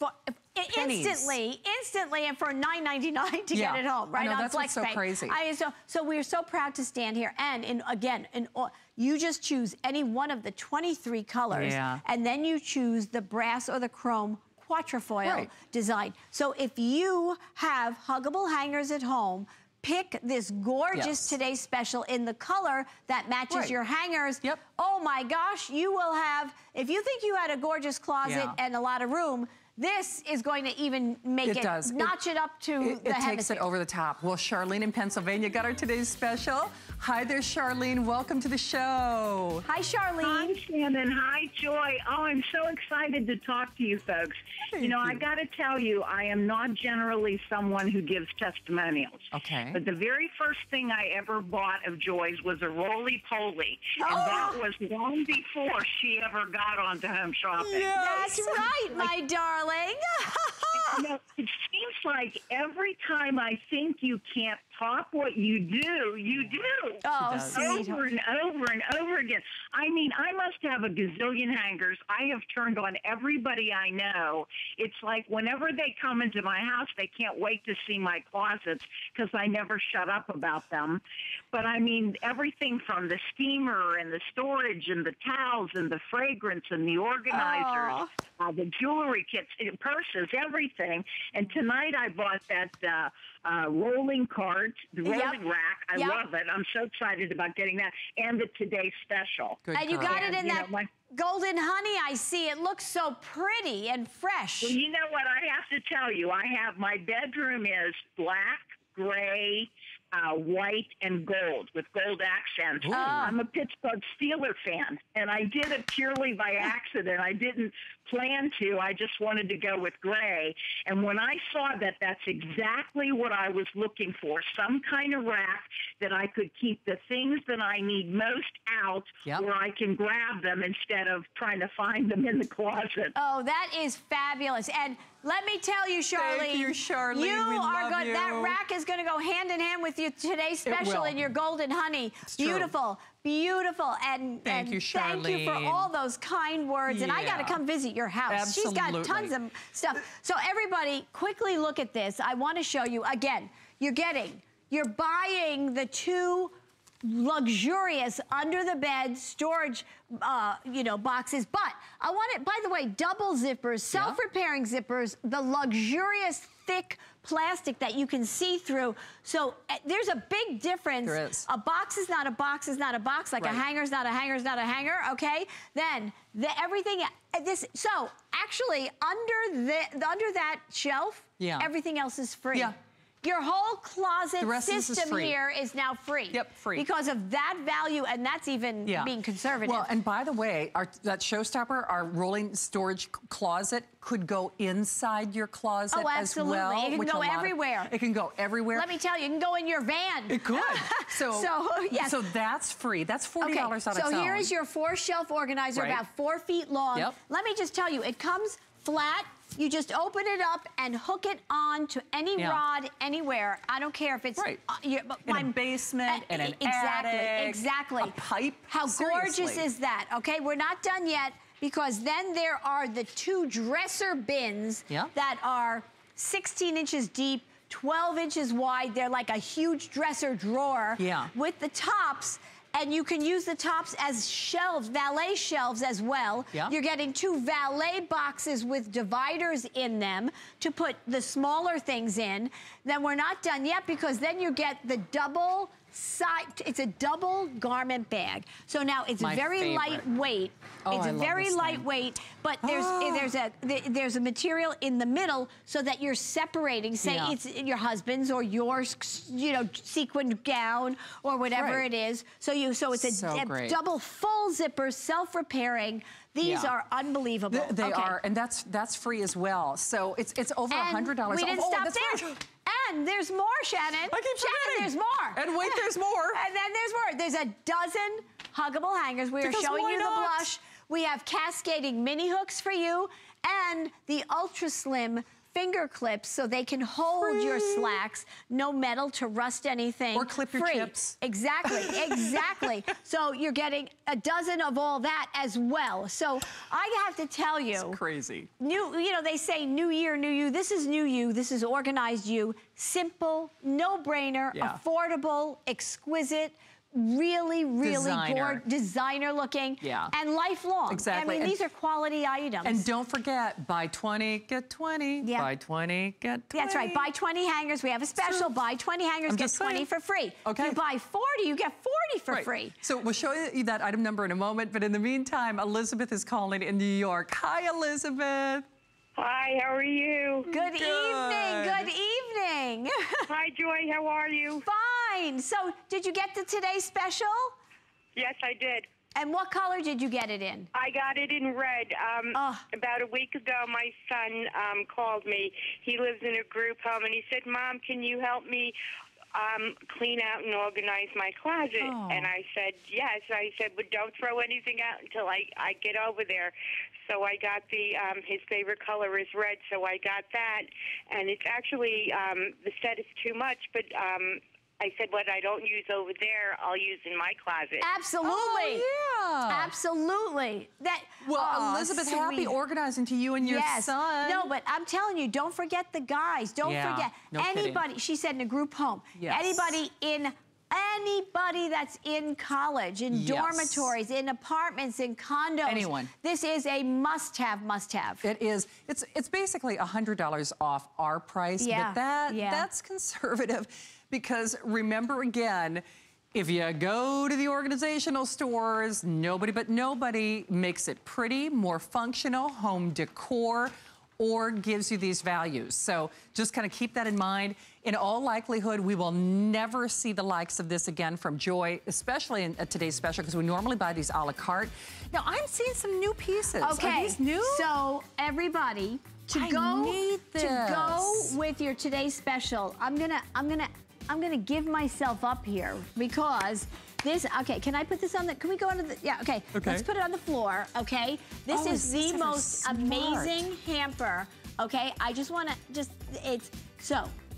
for, instantly, and for $9.99 to get it home, right? I know, on that's Flex what's so Bank. Crazy. So we're so proud to stand here. And you just choose any one of the 23 colors, and then you choose the brass or the chrome quatrefoil design. So if you have Huggable Hangers at home, pick this gorgeous today's special in the color that matches your hangers. Yep. Oh my gosh, you will have, if you think you had a gorgeous closet and a lot of room, this is going to even make it, notch it up to the hemisphere. It takes it over the top. Well, Charlene in Pennsylvania got our today's special. Hi there, Charlene. Welcome to the show. Hi, Charlene. Hi, Shannon. Hi, Joy. Oh, I'm so excited to talk to you folks. You know, I got to tell you, I am not generally someone who gives testimonials. Okay. But the very first thing I ever bought of Joy's was a roly-poly. And that was long before she ever got onto home shopping. Yes. That's right, my darling. You know, it seems like every time I think you can't top what you do, Oh, over and over and over again. I mean, I must have a gazillion hangers. I have turned on everybody I know. It's like whenever they come into my house, they can't wait to see my closets because I never shut up about them. But I mean, everything from the steamer and the storage and the towels and the fragrance and the organizers, the jewelry kits, purses, everything. And tonight I bought that rolling cart, the rolling rack. I love it. I'm so excited about getting that. And the Today Special. Good and girl. You got it in that golden honey, I see. It looks so pretty and fresh. Well, you know what? I have to tell you, I have, my bedroom is black, gray, white, and gold, with gold accents. Ooh. I'm a Pittsburgh Steelers fan, and I did it purely by accident. I didn't plan to. I just wanted to go with gray. And when I saw that, that's exactly what I was looking for, some kind of rack that I could keep the things that I need most out, where I can grab them instead of trying to find them in the closet. Oh, that is fabulous. And let me tell you, Charlene. Thank you, Charlene. We love you. That rack is going to go hand in hand with your Today's Special and your golden honey. It's beautiful. True. Beautiful. And thank you, Charlene. Thank you for all those kind words. And I got to come visit your house. Absolutely. She's got tons of stuff. So everybody, quickly look at this. I want to show you again. You're buying the two luxurious under the bed storage boxes, but I want it, by the way, double zippers, self-repairing zippers, the luxurious thick plastic that you can see through. So there's a big difference. There is. A box is not a box is not a box, like a hanger is not a hanger is not a hanger, okay? Then everything, so actually under that shelf, everything else is free. Yeah. Your whole closet system here is now free. Yep, free. Because of that value, and that's even being conservative. Well, and by the way, that showstopper, our rolling storage closet, could go inside your closet as well. It can go everywhere. It can go everywhere. Let me tell you, it can go in your van. It could. So that's free. That's $40 on its own. So here is your four-shelf organizer, about 4 feet long. Yep. Let me just tell you, it comes flat, You just open it up and hook it on to any rod anywhere. I don't care if it's my basement and an attic, a pipe. How gorgeous is that? Okay, we're not done yet, because then there are the two dresser bins that are 16 inches deep, 12 inches wide. They're like a huge dresser drawer with the tops. And you can use the tops as shelves, valet shelves as well. Yeah. You're getting two valet boxes with dividers in them to put the smaller things in. Then we're not done yet, because then you get the double side, it's a double garment bag. So now it's lightweight. Oh, it's very lightweight, but there's a material in the middle so that you're separating. Say it's your husband's or your sequined gown or whatever it is. So it's a double full zipper, self-repairing. These are unbelievable. They are, and that's free as well. So it's over $100. We didn't stop there. Right. And there's more, Shannon. I keep forgetting. There's more. And wait, there's more. And then there's more. There's a dozen Huggable Hangers. We are showing you the blush. We have cascading mini hooks for you, and the ultra slim finger clips so they can hold your slacks. No metal to rust anything. Or clip your chips. Exactly, exactly. So you're getting a dozen of all that as well. So I have to tell you. It's crazy. You know, they say new year, new you. This is new you. This is organized you. Simple, no-brainer, affordable, exquisite. Really, really gorgeous, designer looking, and lifelong. Exactly. I mean, these are quality items. And don't forget, buy 20, get 20. Yeah. Buy 20, get 20. That's right. Buy 20 hangers. We have a special. Buy 20 hangers, get 20 for free. Okay. If you buy 40, you get 40 for free. So we'll show you that item number in a moment. But in the meantime, Elizabeth is calling in New York. Hi, Elizabeth. Hi, how are you? Good evening. Good evening. Hi, Joy. How are you? Fine. So, did you get the today's special? Yes, I did. And what color did you get it in? I got it in red. About a week ago, my son called me. He lives in a group home, and he said, Mom, can you help me clean out and organize my closet? And I said, yes. And I said, but don't throw anything out until I get over there. So I got the, his favorite color is red, so I got that. And it's actually, the set is too much, but I said what I don't use over there, I'll use in my closet. Absolutely. Oh, yeah. Absolutely. That, well, Elizabeth, happy organizing to you and your son. No, but I'm telling you, don't forget the guys. Don't forget. No kidding. She said in a group home, anybody in anybody that's in college, in dormitories, in apartments, in condos. Anyone. This is a must-have, must-have. It is. It's basically $100 off our price, but that's conservative, because remember again, if you go to the organizational stores, nobody but nobody makes it pretty, more functional, home decor, or gives you these values. So just kind of keep that in mind. In all likelihood, we will never see the likes of this again from Joy, especially in today's special, because we normally buy these a la carte. Now, I'm seeing some new pieces. Okay. Are these new? So, everybody, to go with your today's special, I'm gonna give myself up here, because this, okay, can I put this on the, can we go under the, okay, let's put it on the floor, okay? This is the most amazing hamper, okay? I just wanna,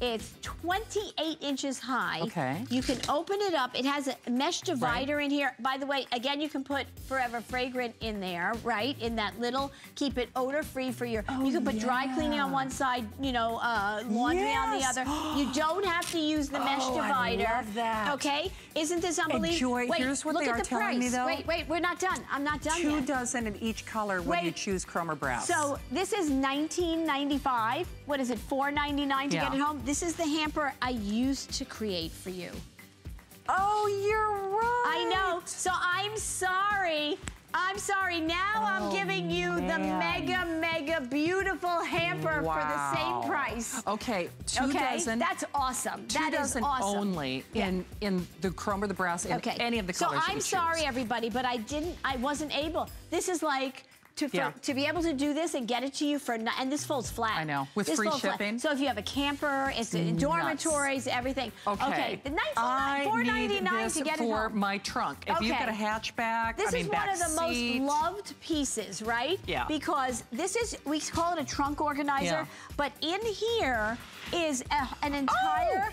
it's 28 inches high. Okay. You can open it up. It has a mesh divider in here. By the way, again, you can put Forever Fragrant in there, right? In that little, keep it odor-free for your, you can put dry cleaning on one side, you know, laundry on the other. You don't have to use the mesh divider. I love that. Okay? Isn't this unbelievable? Joy, wait, here's what they are telling me, though. Wait, we're not done. I'm not done yet. 2 dozen in each color when you choose chrome or brass. So this is $19.95. What is it, $4.99 to get it home? This is the hamper I used to create for you. Oh, you're right. I know. So I'm sorry. I'm sorry. Now I'm giving you the mega, mega beautiful hamper for the same price. Okay, two dozen. That's awesome. Two dozen only in the chrome or the brass, in any of the colors. So I'm sorry, everybody, but I wasn't able. This is like to be able to do this and get it to you for, and this folds flat. I know, with free shipping. So if you have a camper, it's dormitories, everything. Okay, the $4.99 to get it for my trunk. If you've got a hatchback, this is one of the most loved pieces, right? Yeah. Because this is, we call it a trunk organizer, but in here is an entire,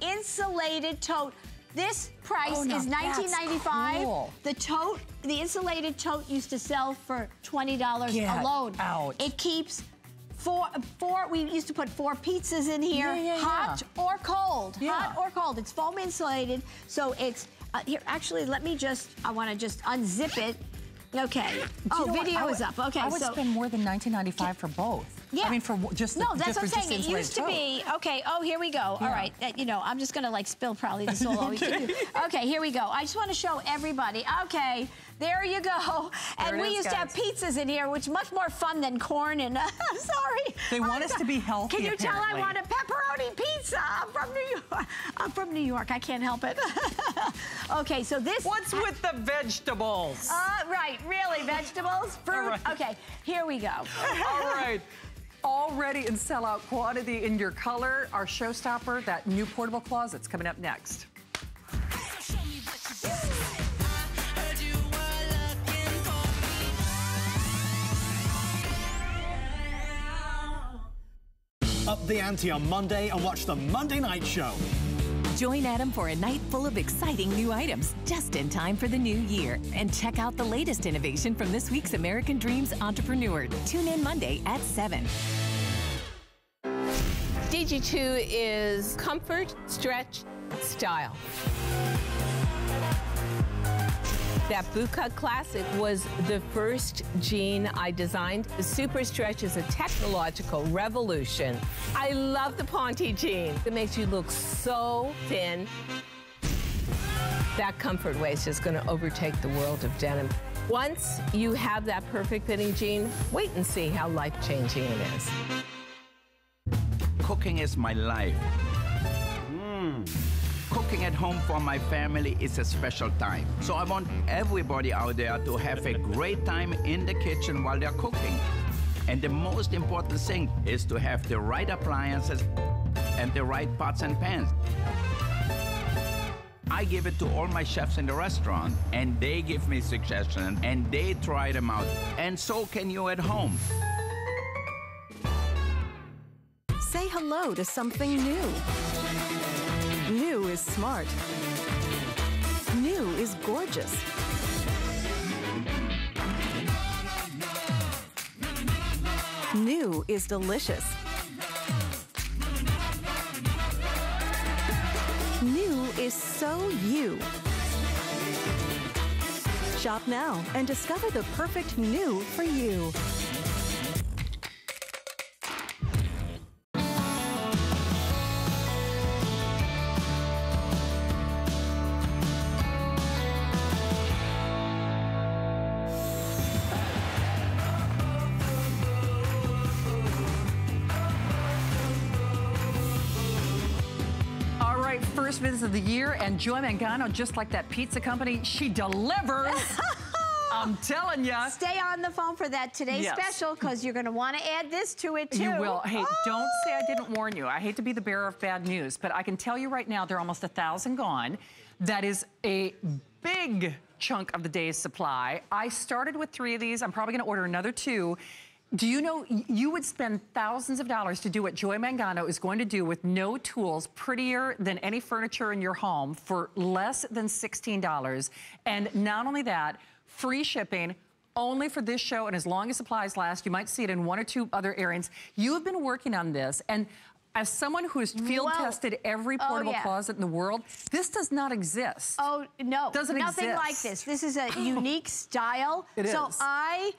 insulated tote. This price is $19.95. Cool. The tote, the insulated tote, used to sell for $20 alone. It keeps four. We used to put four pizzas in here, hot or cold. Yeah. Hot or cold. It's foam insulated, so it's here. Actually, let me just. I want to just unzip it. Okay. Oh, video is up. Okay. I would spend more than $19.95 for both. Yeah. I mean, for just no, that's what I'm saying. It used to be okay. Oh, here we go. Yeah. All right. You know, I'm just gonna like spill probably this all over you. Okay, here we go. I just want to show everybody. Okay, there you go. And we used to have pizzas in here, which is much more fun than corn. And I'm sorry. They want us to be healthy. Can you tell I want a pepperoni pizza? I'm from New York. I'm from New York. I can't help it. Okay, so this. What's with the vegetables? Right. Really, vegetables, fruit. Right. Okay, here we go. All right. Already in sellout quantity in your color, our showstopper, that new portable closet's coming up next. Up the ante on Monday and watch the Monday Night Show. Join Adam for a night full of exciting new items just in time for the new year. And check out the latest innovation from this week's American Dreams Entrepreneur. Tune in Monday at 7. DG2 is comfort, stretch, style. That bootcut classic was the first jean I designed. The super stretch is a technological revolution. I love the Ponty jean. It makes you look so thin. That comfort waist is going to overtake the world of denim. Once you have that perfect fitting jean, wait and see how life-changing it is. Cooking is my life. Cooking at home for my family is a special time. So I want everybody out there to have a great time in the kitchen while they're cooking. And the most important thing is to have the right appliances and the right pots and pans. I give it to all my chefs in the restaurant, and they give me suggestions, and they try them out. And so can you at home. Say hello to something new. New is smart. New is gorgeous. New is delicious. New is so you. Shop now and discover the perfect new for you. First business of the year, and Joy Mangano, just like that pizza company, she delivers. I'm telling you. Stay on the phone for that today's special, because you're going to want to add this to it, too. You will. Hey, don't say I didn't warn you. I hate to be the bearer of bad news, but I can tell you right now, there are almost 1,000 gone. That is a big chunk of the day's supply. I started with 3 of these. I'm probably going to order another 2. Do you know you would spend thousands of dollars to do what Joy Mangano is going to do with no tools, prettier than any furniture in your home, for less than $16? And not only that, free shipping only for this show, and as long as supplies last. You might see it in 1 or 2 other areas. You have been working on this, and as someone who has field-tested every portable closet in the world, this does not exist. Oh, no. Doesn't exist. Nothing like this. This is a unique style. It is. So I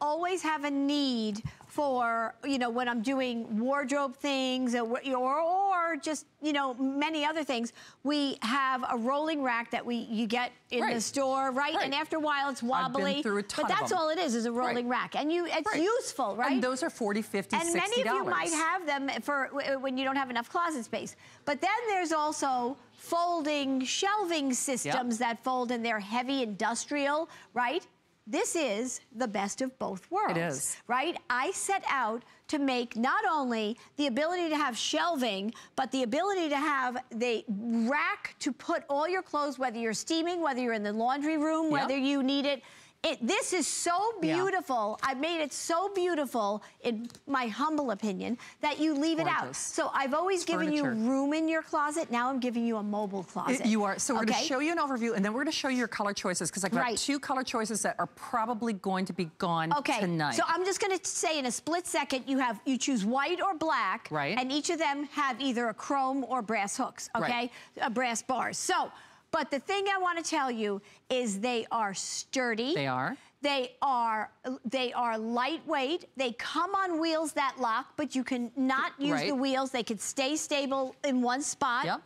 always have a need for, you know, when I'm doing wardrobe things or just, you know, many other things, we have a rolling rack that you get in the store, right? And after a while it's wobbly. I've been through a ton of them. All it is a rolling rack. And it's useful, right? And those are $40, $50, $60. And many of you might have them for when you don't have enough closet space. But then there's also folding shelving systems that fold, and they're heavy industrial, right? This is the best of both worlds. It is. Right? I set out to make not only the ability to have shelving, but the ability to have the rack to put all your clothes, whether you're steaming, whether you're in the laundry room, whether you need it. This is so beautiful. I made it so beautiful, in my humble opinion, that you leave it out. So I've always given you room in your closet. Now I'm giving you a mobile closet. So we're going to show you an overview, and then we're going to show you your color choices, because I've got two color choices that are probably going to be gone tonight. So I'm just going to say in a split second, you choose white or black, and each of them have either a chrome or brass hooks, brass bars. So. But the thing I want to tell you is they are sturdy. They are. They are lightweight. They come on wheels that lock, but you can not use the wheels. They could stay stable in one spot,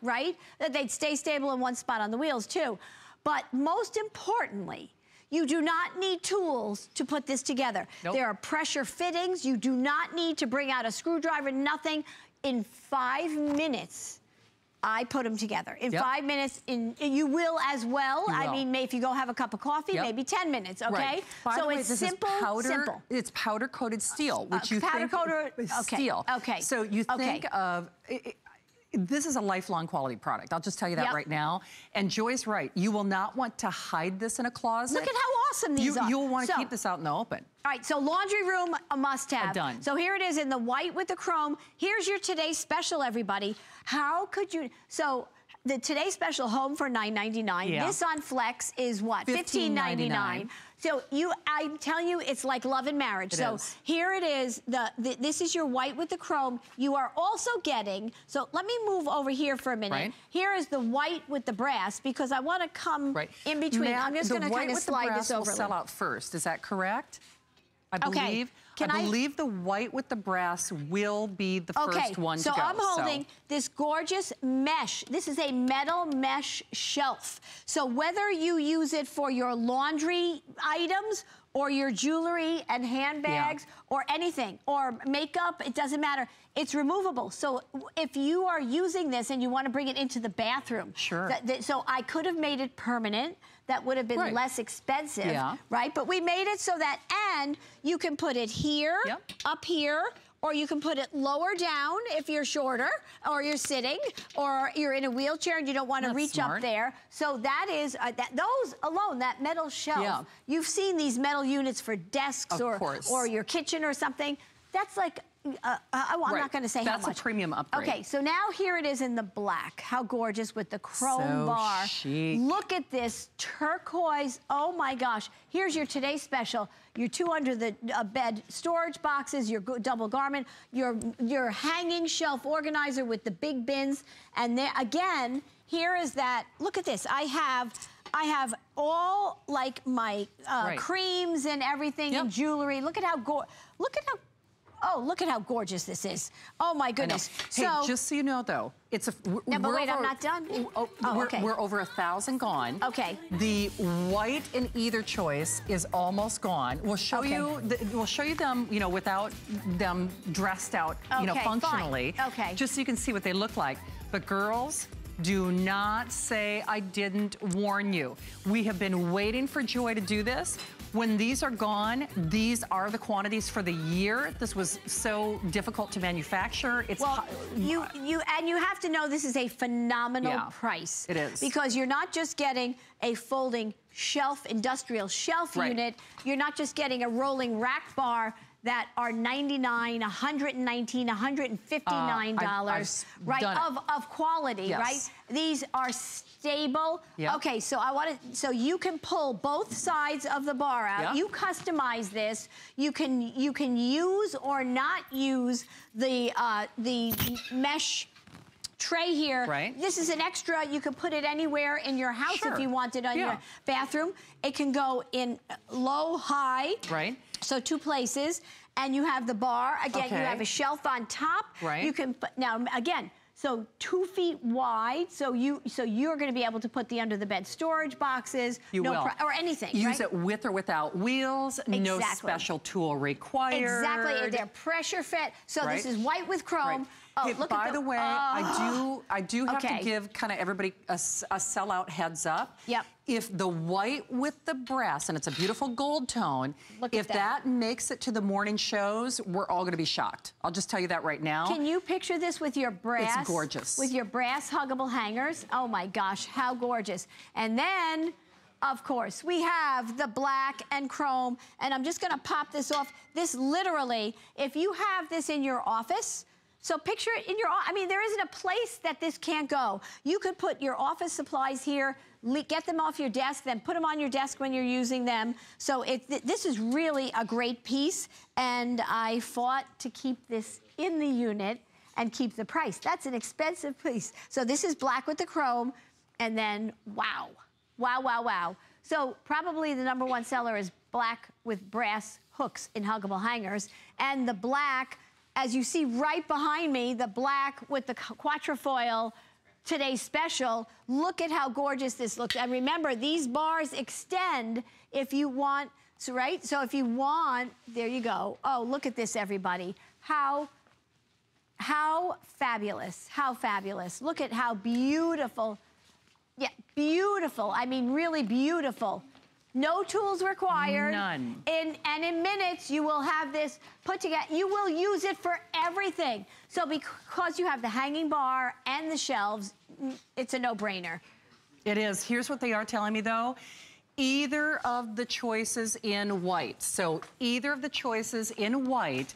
They'd stay stable in one spot on the wheels too. But most importantly, you do not need tools to put this together. There are pressure fittings. You do not need to bring out a screwdriver, nothing. In 5 minutes, I put them together. In 5 minutes, you will as well. I mean, if you go have a cup of coffee, maybe 10 minutes, okay? So it's simple, simple. It's powder-coated steel, which you think is steel. Okay. So you think of... This is a lifelong quality product. I'll just tell you that right now. And Joy's right. You will not want to hide this in a closet. Look at how awesome these are. You'll want to keep this out in the open. All right, so laundry room, a must-have. Done. So here it is in the white with the chrome. Here's your today's special, everybody. How could you... So the today's special home for $9.99. This on Flex is what? $15.99. So I'm telling you, it's like love and marriage. So here it is. This is your white with the chrome. You are also getting, so let me move over here for a minute. Here is the white with the brass, because I want to come in between. I'm just going to kind of slide this over. The white with the brass will sell out first. Is that correct? I believe. I believe the white with the brass will be the first one to go. I'm holding this gorgeous mesh. This is a metal mesh shelf. So whether you use it for your laundry items or your jewelry and handbags or anything, or makeup, it doesn't matter. It's removable. So if you are using this and you want to bring it into the bathroom, so I could have made it permanent. That would have been less expensive, But we made it so that, and you can put it here, up here, or you can put it lower down if you're shorter, or you're sitting, or you're in a wheelchair and you don't want to reach up there. So that is, those alone, that metal shelf, you've seen these metal units for desks or your kitchen or something. That's like, I'm not going to say how much. That's a premium upgrade. Okay, so now here it is in the black. How gorgeous with the chrome bar. Chic. Look at this turquoise. Oh my gosh. Here's your today's special. Your two under the bed storage boxes, your double garment, your hanging shelf organizer with the big bins. And there, again, here is that. Look at this. I have all like my creams and everything and jewelry. Look at how look at how gorgeous this is. Oh, my goodness. Hey, so, just so you know, though, it's a... No, but wait, I'm not done. We're over 1,000 gone. Okay. The white in either choice is almost gone. We'll show you them, you know, without them dressed out, you know, functionally. Okay. Just so you can see what they look like. But girls... do not say I didn't warn you. We have been waiting for Joy to do this. When these are gone, these are the quantities for the year. This was so difficult to manufacture. It's you have to know this is a phenomenal price. It is. Because you're not just getting a folding shelf, industrial shelf unit. You're not just getting a rolling rack bar. That are $99, $119, $159, of quality, right? These are stable. Okay, so I want to, so you can pull both sides of the bar out. You customize this. You can use or not use the mesh tray here. This is an extra. You can put it anywhere in your house if you want it on your bathroom. It can go in low, high. So two places, and you have the bar. Again, you have a shelf on top. You can now again. So 2 feet wide. So you're going to be able to put the under the bed storage boxes. Or anything. Use it with or without wheels. No special tool required. They're pressure fit. So this is white with chrome. Oh, look at the way, I do have to give kind of everybody a sellout heads up. Yep. If the white with the brass, and it's a beautiful gold tone, if that makes it to the morning shows, we're all going to be shocked. I'll just tell you that right now. Can you picture this with your brass? It's gorgeous. With your brass huggable hangers. Oh my gosh, how gorgeous. And then, of course, we have the black and chrome. And I'm just going to pop this off. This literally, if you have this in your office, so picture it in your, I mean, there isn't a place that this can't go. You could put your office supplies here, get them off your desk, then put them on your desk when you're using them. So this is really a great piece, and I fought to keep this in the unit and keep the price. That's an expensive piece. So this is black with the chrome, and then wow, wow, wow, wow. So probably the number one seller is black with brass hooks in huggable hangers, and the black, as you see right behind me, the black with the quatrefoil today's special. Look at how gorgeous this looks. And remember, these bars extend if you want, right? So if you want, there you go. Oh, look at this, everybody. How fabulous, how fabulous. Look at how beautiful. Yeah, beautiful. I mean, really beautiful. No tools required. None. And in minutes, you will have this put together. You will use it for everything. So because you have the hanging bar and the shelves, it's a no-brainer. It is. Here's what they are telling me, though. Either of the choices in white. So either of the choices in white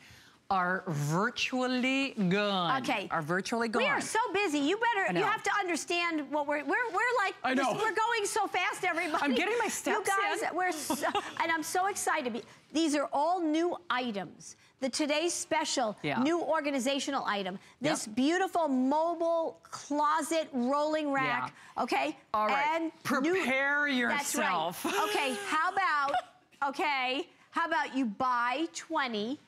are virtually gone. Okay. Are virtually gone. We are so busy. You better, you have to understand what we're like, I know. We're going so fast, everybody. I'm getting my steps in. We're so, and I'm so excited. These are all new items. The today's special, new organizational item. This beautiful mobile closet rolling rack, okay? All right, and prepare yourself. That's right. Okay, how about you buy 20,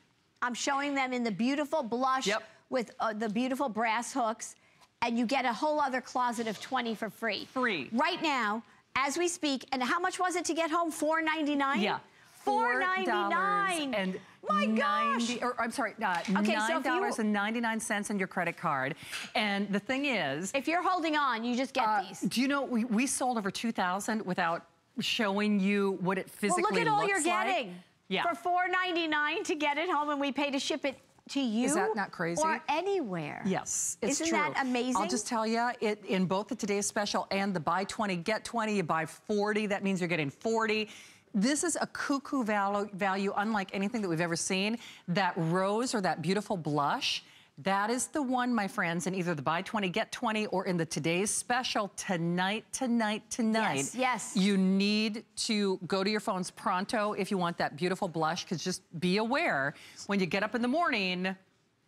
I'm showing them in the beautiful blush with the beautiful brass hooks, and you get a whole other closet of 20 for free. Free. Right now, as we speak, and how much was it to get home? $4.99? Yeah. $4.99. And my gosh. Or I'm sorry, $9.99 on your credit card. And the thing is, if you're holding on, you just get these. Do you know, we sold over 2,000 without showing you what it physically looks like. Well, look at all you're getting. Yeah. For $4.99 to get it home, and we pay to ship it to you. Is that not crazy? Or anywhere. Yes, it's true. Isn't that amazing? I'll just tell you, in both the Today's Special and the buy 20, get 20, you buy 40, that means you're getting 40. This is a cuckoo value unlike anything that we've ever seen. That rose or that beautiful blush, that is the one, my friends, in either the buy 20, get 20, or in the Today's Special tonight. Yes, yes. You need to go to your phones pronto if you want that beautiful blush, because just be aware, when you get up in the morning, if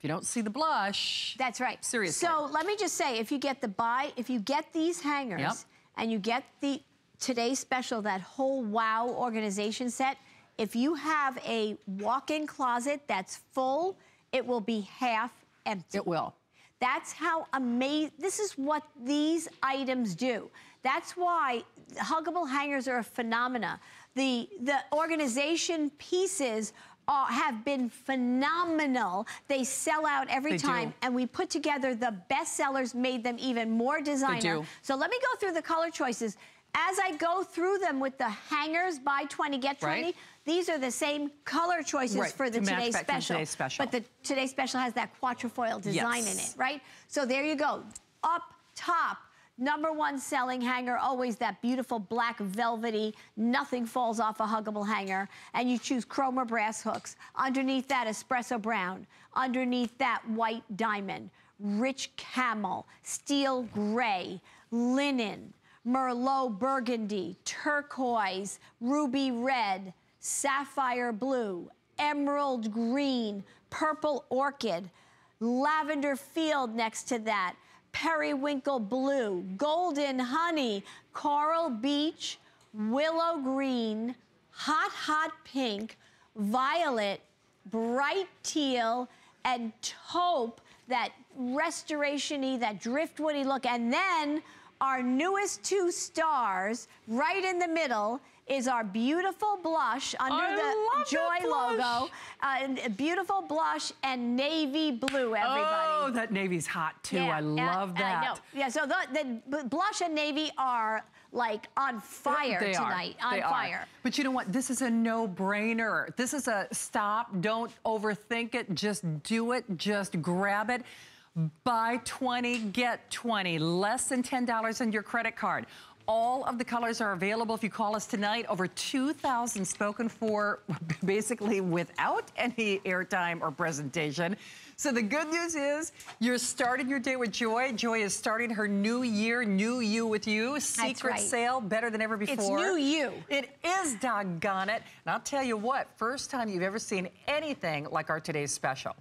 you don't see the blush. That's right. Seriously. So let me just say, if you get the if you get these hangers and you get the Today's Special, that whole wow organization set, if you have a walk-in closet that's full, it will be half empty. It will. That's how amazing, this is what these items do. That's why huggable hangers are a phenomena. The organization pieces have been phenomenal. They sell out every time. And we put together the best sellers, made them even more designer. So let me go through the color choices. As I go through them with the hangers, buy 20, get 20, these are the same color choices for the Today's Special. But the Today's Special has that quatrefoil design in it, right? So there you go. Up top, number one selling hanger, always that beautiful black velvety, nothing falls off a huggable hanger, and you choose chrome or brass hooks. Underneath that, espresso brown. Underneath that, white diamond, rich camel, steel gray, linen, Merlot burgundy, turquoise, ruby red, sapphire blue, emerald green, purple orchid, lavender field next to that, periwinkle blue, golden honey, coral beach, willow green, hot, hot pink, violet, bright teal, and taupe, that restoration-y, that driftwoody look, and then Our newest two stars, right in the middle, is our beautiful blush under the Joy logo. Beautiful blush and navy blue, everybody. Oh, that navy's hot, too. Yeah, I love that. I know. Yeah, so the blush and navy are like on fire tonight. On fire. But you know what? This is a no-brainer. This is a stop. Don't overthink it. Just do it. Just grab it. Buy 20, get 20. Less than $10 on your credit card. All of the colors are available if you call us tonight. Over 2,000 spoken for, basically without any airtime or presentation. So the good news is you're starting your day with Joy. Joy is starting her new year, new you with you. Secret sale, better than ever before. It's new you. It is, doggone it. And I'll tell you what, first time you've ever seen anything like our today's special.